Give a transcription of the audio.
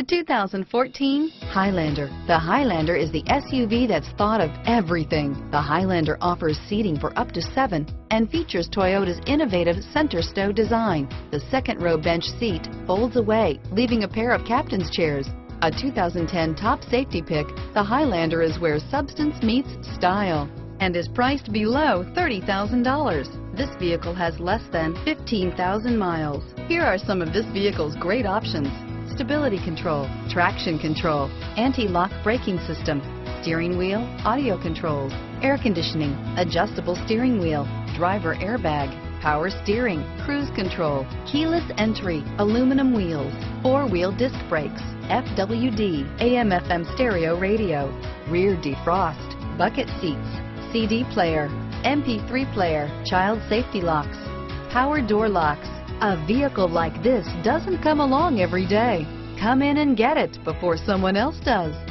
The 2014 Highlander. The Highlander is the SUV that's thought of everything. The Highlander offers seating for up to 7 and features Toyota's innovative center stow design. The second row bench seat folds away, leaving a pair of captain's chairs. A 2010 top safety pick, the Highlander is where substance meets style and is priced below $30,000. This vehicle has less than 15,000 miles. Here are some of this vehicle's great options: stability control, traction control, anti-lock braking system, steering wheel audio controls, air conditioning, adjustable steering wheel, driver airbag, power steering, cruise control, keyless entry, aluminum wheels, four-wheel disc brakes, FWD, AM/FM stereo radio, rear defrost, bucket seats, CD player, MP3 player, child safety locks, power door locks. A vehicle like this doesn't come along every day. Come in and get it before someone else does.